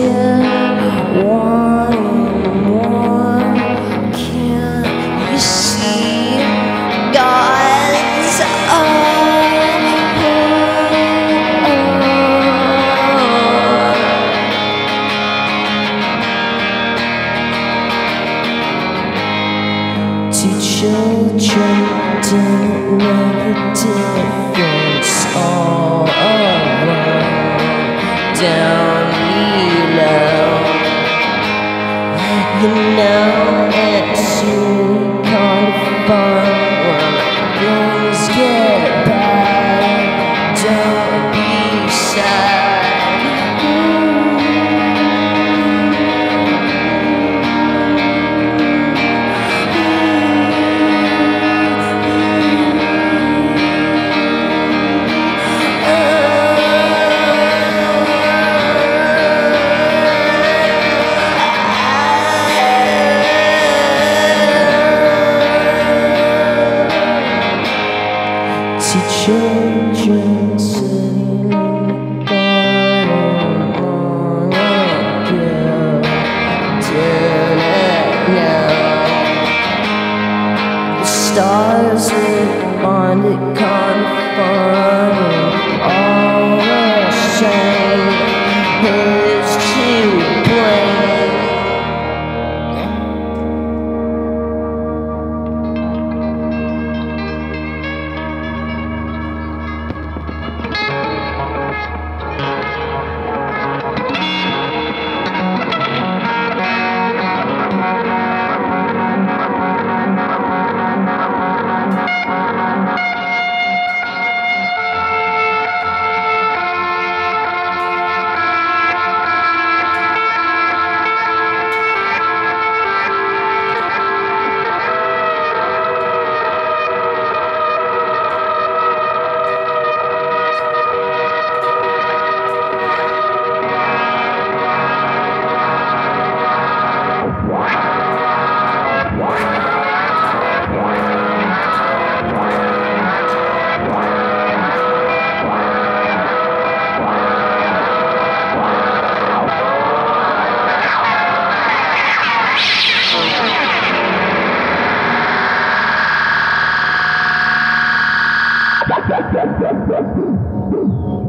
still wanting more. Can't you see God's own? Two children don't know the difference all around. Down you know it's really kind of fun when things get bad. Don't be sad. Children sitting on the bottom of the girl, doing it now. The stars are on the kind of fun, all the same. Who's to that